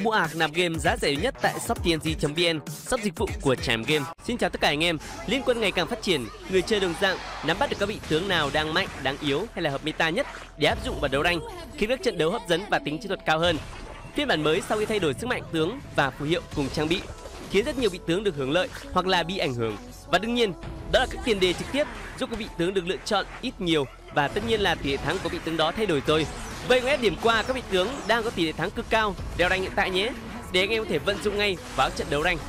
Mua ạc nạp game giá rẻ nhất tại shoptng.vn, shop dịch vụ của Tràm Game. Xin chào tất cả anh em, Liên Quân ngày càng phát triển, người chơi đồng dạng nắm bắt được các vị tướng nào đang mạnh, đang yếu hay là hợp meta nhất để áp dụng vào đấu rank, khiến các trận đấu hấp dẫn và tính chiến thuật cao hơn. Phiên bản mới sau khi thay đổi sức mạnh tướng và phù hiệu cùng trang bị, khiến rất nhiều vị tướng được hưởng lợi hoặc là bị ảnh hưởng. Và đương nhiên, đó là các tiền đề trực tiếp giúp các vị tướng được lựa chọn ít nhiều và tất nhiên là tỷ lệ thắng của vị tướng đó thay đổi rồi. Vậy anh em điểm qua các vị tướng đang có tỷ lệ thắng cực cao đeo rank hiện tại nhé, để anh em có thể vận dụng ngay vào trận đấu rank.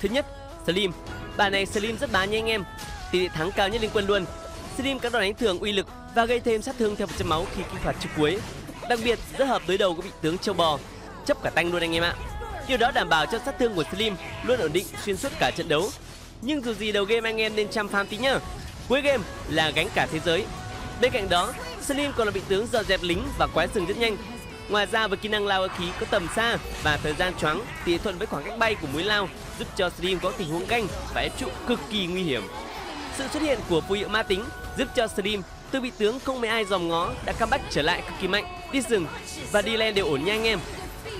Thứ nhất, Slim. Bài này Slim rất bá nha anh em, tỷ lệ thắng cao nhất Liên Quân luôn. Slim các đòn đánh thường uy lực và gây thêm sát thương theo 100 máu khi kích hoạt chiêu cuối. Đặc biệt rất hợp đối đầu của vị tướng châu bò, chấp cả tanh luôn anh em ạ. Điều đó đảm bảo cho sát thương của Slim luôn ổn định xuyên suốt cả trận đấu. Nhưng dù gì đầu game anh em nên chăm farm tí nhá, cuối game là gánh cả thế giới. Bên cạnh đó, Slim còn là vị tướng dọn dẹp lính và quái rừng rất nhanh. Ngoài ra với kỹ năng lao khí có tầm xa và thời gian choáng thì thuận với khoảng cách bay của mũi lao, giúp cho Slim có tình huống ganh và ép trụ cực kỳ nguy hiểm. Sự xuất hiện của phù hiệu ma tính giúp cho Slim từ vị tướng không mấy ai dòm ngó đã comeback trở lại cực kỳ mạnh, đi rừng và đi lane đều ổn nha anh em.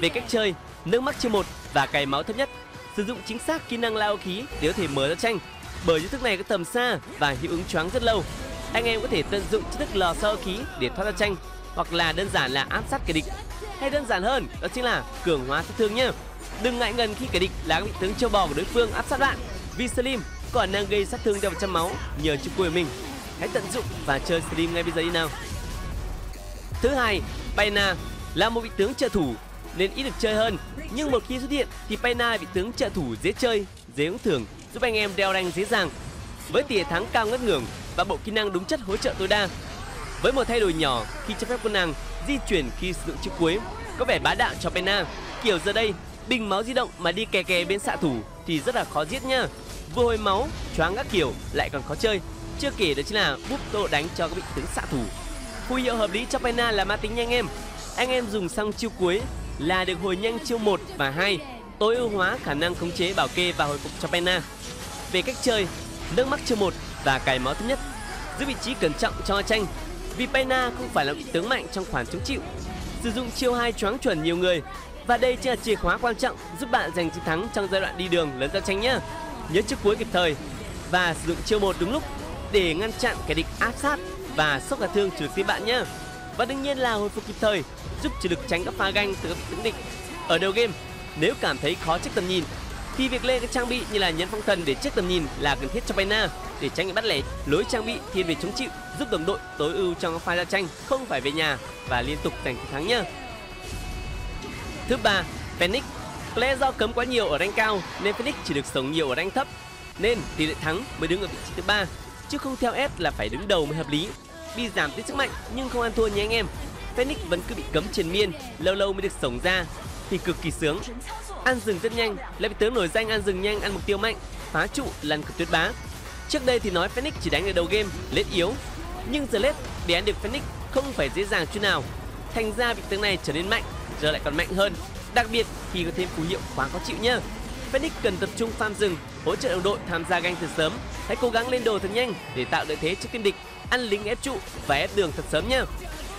Về cách chơi, nâng mắc chiêu 1 và cày máu thấp nhất, sử dụng chính xác kỹ năng lao khí để có thể mở ra tranh, bởi chiêu thức này có tầm xa và hiệu ứng choáng rất lâu. Anh em có thể tận dụng chiêu thức lò xo khí để thoát ra tranh, hoặc là đơn giản là áp sát kẻ địch, hay đơn giản hơn đó chính là cường hóa sát thương nhé. Đừng ngại ngần khi kẻ địch là vị tướng châu bò của đối phương áp sát bạn, vì Slim còn đang gây sát thương theo 100 máu nhờ chiêu cuối của mình. Hãy tận dụng và chơi Slim ngay bây giờ đi nào. Thứ hai, Payna là một vị tướng trợ thủ nên ít được chơi hơn, nhưng một khi xuất hiện thì Payna là vị tướng trợ thủ dễ chơi, dễ ứng thưởng, giúp anh em đeo rank dễ dàng với tỷ lệ thắng cao ngất ngưỡng và bộ kỹ năng đúng chất hỗ trợ tối đa. Với một thay đổi nhỏ khi cho phép cô nàng di chuyển khi sử dụng chiêu cuối, có vẻ bá đạo cho Payna. Kiểu giờ đây bình máu di động mà đi kè kè bên xạ thủ thì rất là khó giết nha, vừa hồi máu choáng các kiểu lại còn khó chơi, chưa kể đó chính là búp tô đánh cho các vị tướng xạ thủ. Phù hiệu hợp lý cho Payna là ma tính nha anh em. Anh em dùng xong chiêu cuối là được hồi nhanh chiêu 1 và 2, tối ưu hóa khả năng khống chế, bảo kê và hồi phục cho Payna. Về cách chơi, nước mắc chiêu 1 và cài máu thứ nhất, giữ vị trí cẩn trọng cho tranh, vì Payna không phải là vị tướng mạnh trong khoản chống chịu. Sử dụng chiêu 2 choáng chuẩn nhiều người, và đây chính là chìa khóa quan trọng giúp bạn giành chiến thắng trong giai đoạn đi đường lấn ra tranh nhé. Nhớ chiêu cuối kịp thời và sử dụng chiêu 1 đúng lúc để ngăn chặn kẻ địch áp sát và sốc cả thương trừ phía bạn nhé. Và đương nhiên là hồi phục kịp thời giúp chủ lực tránh các pha ganh từ các tướng địch. Ở đầu game, nếu cảm thấy khó check tầm nhìn thì việc lên các trang bị như là nhấn phong thần để check tầm nhìn là cần thiết cho Payna, để tránh bị bắt lẻ lối trang bị thiên về chống chịu, giúp đồng đội tối ưu trong các pha giao tranh, không phải về nhà và liên tục giành chiến thắng nhá. Thứ ba, Phoenix. Có lẽ do cấm quá nhiều ở rank cao nên Phoenix chỉ được sống nhiều ở rank thấp, nên tỷ lệ thắng mới đứng ở vị trí thứ 3, chứ không theo S là phải đứng đầu mới hợp lý. Bị giảm tính sức mạnh nhưng không ăn thua nhé anh em. Phoenix vẫn cứ bị cấm triền miên, lâu lâu mới được sống ra thì cực kỳ sướng. Ăn rừng rất nhanh, là vị tướng nổi danh ăn rừng nhanh, ăn mục tiêu mạnh, phá trụ, lăn cực tuyệt bá. Trước đây thì nói Phoenix chỉ đánh ở đầu game, lết yếu, nhưng giờ lết để ăn được Phoenix không phải dễ dàng chút nào. Thành ra vị tướng này trở nên mạnh, giờ lại còn mạnh hơn, đặc biệt khi có thêm phù hiệu quá khó chịu nhá. Phoenix cần tập trung farm rừng, hỗ trợ đồng đội tham gia ganh từ sớm. Hãy cố gắng lên đồ thật nhanh để tạo lợi thế trước team địch, ăn lính ép trụ và ép đường thật sớm nhá.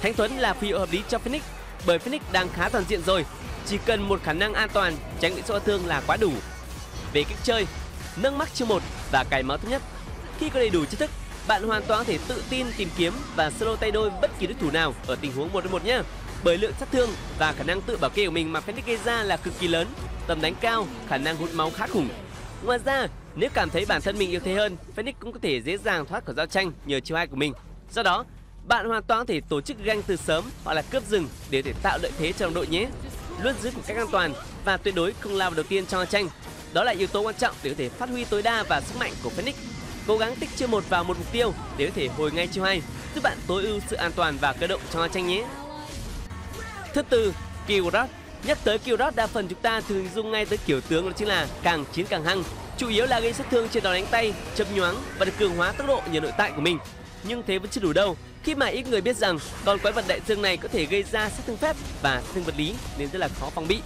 Thánh Tuấn là phù hiệu hợp lý cho Phoenix, bởi Phoenix đang khá toàn diện rồi, chỉ cần một khả năng an toàn tránh bị sát thương là quá đủ. Về cách chơi, nâng mắc chiêu 1 và cày máu thứ nhất. Khi có đầy đủ chiêu thức, bạn hoàn toàn có thể tự tin tìm kiếm và solo tay đôi bất kỳ đối thủ nào ở tình huống 1-1 nhé. Bởi lượng sát thương và khả năng tự bảo kê của mình mà Phoenix gây ra là cực kỳ lớn, tầm đánh cao, khả năng hút máu khá khủng. Ngoài ra, nếu cảm thấy bản thân mình yếu thế hơn, Phoenix cũng có thể dễ dàng thoát khỏi giao tranh nhờ chiêu 2 của mình. Do đó, bạn hoàn toàn có thể tổ chức ganh từ sớm hoặc là cướp rừng để tạo lợi thế cho đồng đội nhé. Luôn giữ khoảng cách an toàn và tuyệt đối không lao vào đầu tiên trong tranh. Đó là yếu tố quan trọng để có thể phát huy tối đa và sức mạnh của Phoenix. Cố gắng tích chiêu 1 vào một mục tiêu để có thể hồi ngay chiêu 2, giúp bạn tối ưu sự an toàn và cơ động trong tranh nhé. Thứ tư, Kilgroth. Nhắc tới Kilgroth, đa phần chúng ta thường dùng ngay tới kiểu tướng đó chính là càng chiến càng hăng, chủ yếu là gây sát thương trên đòn đánh tay, chớp nhoáng và được cường hóa tốc độ nhờ nội tại của mình. Nhưng thế vẫn chưa đủ đâu, khi mà ít người biết rằng con quái vật đại dương này có thể gây ra sát thương phép và sát thương vật lý nên rất là khó phòng bị.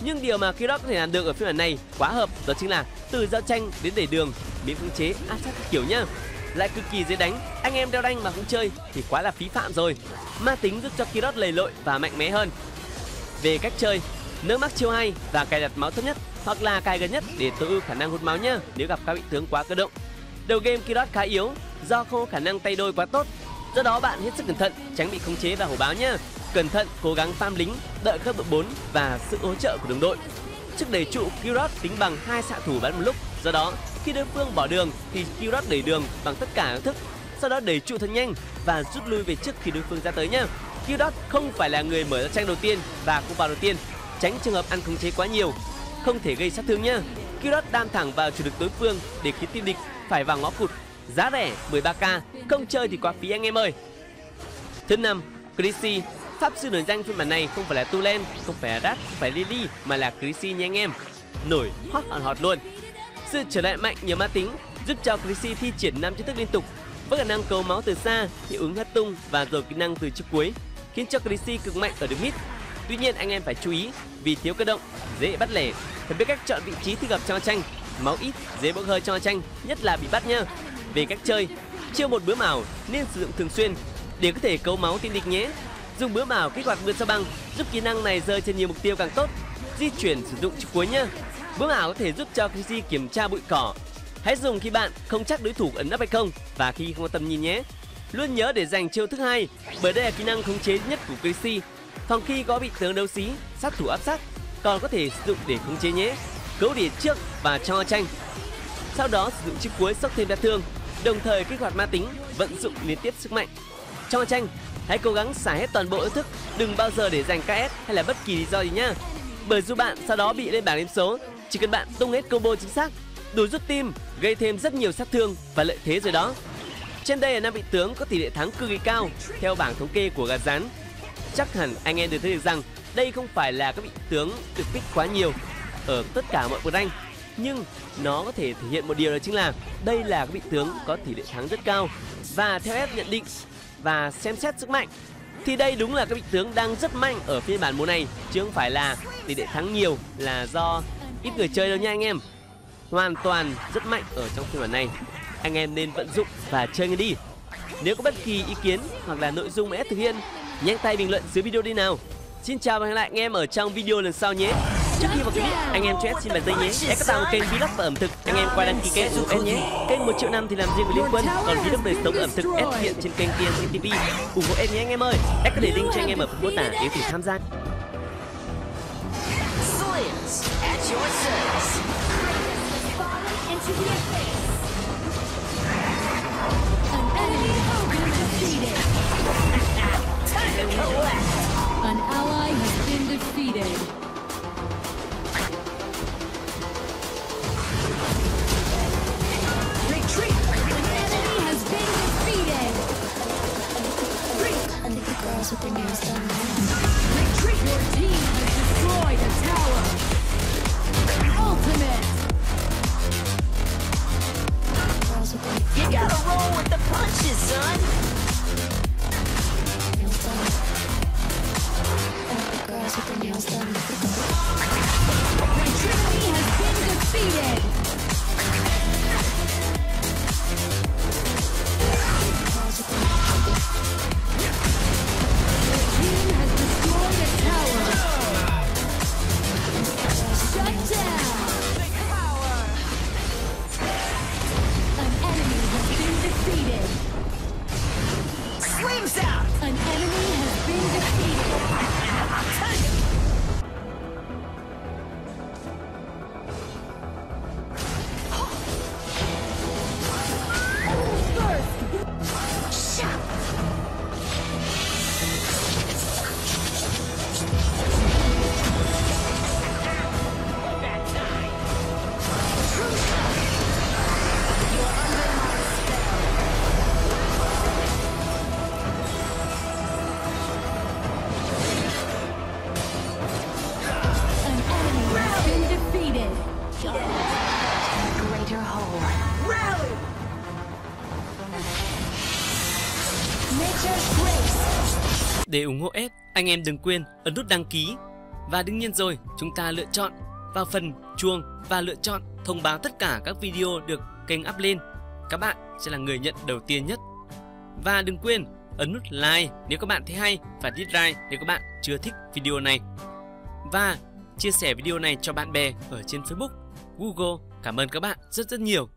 Nhưng điều mà Kilgroth có thể làm được ở phiên bản này quá hợp, đó chính là từ giao tranh đến đẩy đường, biến khống chế áp sát các kiểu nhá, lại cực kỳ dễ đánh. Anh em đeo đánh mà không chơi thì quá là phí phạm rồi. Ma tính giúp cho Kilgroth lầy lội và mạnh mẽ hơn. về cách chơi, nước mắc chiêu hay và cài đặt máu thấp nhất hoặc là cài gần nhất để tối ưu khả năng hút máu nhé nếu gặp các vị tướng quá cơ động. Đầu game Kilgroth khá yếu do không có khả năng tay đôi quá tốt, do đó bạn hết sức cẩn thận tránh bị khống chế và hổ báo nhé. Cẩn thận cố gắng farm lính, đợi cấp độ 4 và sự hỗ trợ của đồng đội. Trước đẩy trụ, Kilgroth tính bằng 2 xạ thủ bắn một lúc, do đó khi đối phương bỏ đường thì Kilgroth đẩy đường bằng tất cả các thức, sau đó đẩy trụ thật nhanh và rút lui về trước khi đối phương ra tới nhé. Kilgroth không phải là người mở ra tranh đầu tiên và cũng vào đầu tiên, tránh trường hợp ăn khống chế quá nhiều, không thể gây sát thương nhé. Kilgroth đam thẳng vào chủ lực đối phương để khiến team địch phải vào ngõ cụt. Giá rẻ 13k, không chơi thì quá phí anh em ơi. Thứ 5, Krixi. Pháp sư nổi danh phiên bản này không phải là Tulen, không phải là Rat, không phải Lily mà là Krixi nha anh em. Nổi hot hòn hot luôn. Sự trở lại mạnh nhờ ma tính giúp cho Krixi thi triển 5 chiêu thức liên tục với khả năng cầu máu từ xa, hiệu ứng hất tung và rồi kỹ năng từ chiếc cuối, khiến cho Krixi cực mạnh ở đường mid. Tuy nhiên anh em phải chú ý vì thiếu cơ động, dễ bắt lẻ, phải biết cách chọn vị trí thích hợp cho tranh, máu ít, dễ bốc hơi cho tranh, nhất là bị bắt nhá. Về cách chơi, chiêu một bướm ảo nên sử dụng thường xuyên để có thể cấu máu team địch nhé. Dùng bướm ảo kích hoạt mưa sao băng giúp kỹ năng này rơi trên nhiều mục tiêu càng tốt. Di chuyển sử dụng trước cuối nhá. Bướm ảo có thể giúp cho Krixi kiểm tra bụi cỏ. Hãy dùng khi bạn không chắc đối thủ ấn nấp hay không và khi không có tầm nhìn nhé. Luôn nhớ để dành chiêu thứ hai bởi đây là kỹ năng khống chế nhất của Krixi. Phòng khi có bị tướng đấu xí, sát thủ áp sát còn có thể sử dụng để khống chế nhé. Cấu đỉa trước và cho tranh. Sau đó sử dụng chiếc cuối sốc thêm đa thương, đồng thời kích hoạt ma tính vận dụng liên tiếp sức mạnh. Trong tranh, hãy cố gắng xả hết toàn bộ ý thức, đừng bao giờ để dành KS hay là bất kỳ lý do gì nhá. Bởi dù bạn sau đó bị lên bảng điểm số, chỉ cần bạn tung hết combo chính xác, đủ rút team, gây thêm rất nhiều sát thương và lợi thế rồi đó. Trên đây là 5 vị tướng có tỷ lệ thắng cực kỳ cao theo bảng thống kê của Gạt Gián. Chắc hẳn anh em đều thấy được rằng đây không phải là các vị tướng được pick quá nhiều ở tất cả mọi cuộc rank, nhưng nó có thể thể hiện một điều đó chính là đây là các vị tướng có tỷ lệ thắng rất cao. Và theo ép nhận định và xem xét sức mạnh thì đây đúng là các vị tướng đang rất mạnh ở phiên bản mùa này, chứ không phải là tỷ lệ thắng nhiều là do ít người chơi đâu nha anh em. Hoàn toàn rất mạnh ở trong phiên bản này, anh em nên vận dụng và chơi ngay đi. Nếu có bất kỳ ý kiến hoặc là nội dung mà ép thực hiện, nhanh tay bình luận dưới video đi nào. Xin chào và hẹn gặp lại anh em ở trong video lần sau nhé. Trước khi vào clip, anh em cho em xin bàn tay nhé. Hãy các tạo kênh vlog và ẩm thực, anh em qua đăng ký kênh giúp em nhé. Kênh 1 triệu năm thì làm riêng với Liên Quân, còn vlog đời sống ẩm thực em hiện trên kênh TNG TV. Ủng hộ em nhé anh em ơi. Hãy có để link cho anh em ở phần mô tả để cùng tham gia. Slimz at your service. An ally has been defeated. With their names done. Retreat! Your team has destroyed a tower! Ultimate! You gotta roll with the punches, son! Nails done. The girls with their nails done. Retreat has been defeated! Girls with their Để ủng hộ ép, anh em đừng quên ấn nút đăng ký và đương nhiên rồi chúng ta lựa chọn vào phần chuông và lựa chọn thông báo tất cả các video được kênh up lên. Các bạn sẽ là người nhận đầu tiên nhất. Và đừng quên ấn nút like nếu các bạn thấy hay và dislike nếu các bạn chưa thích video này. và chia sẻ video này cho bạn bè ở trên Facebook, Google. Cảm ơn các bạn rất nhiều.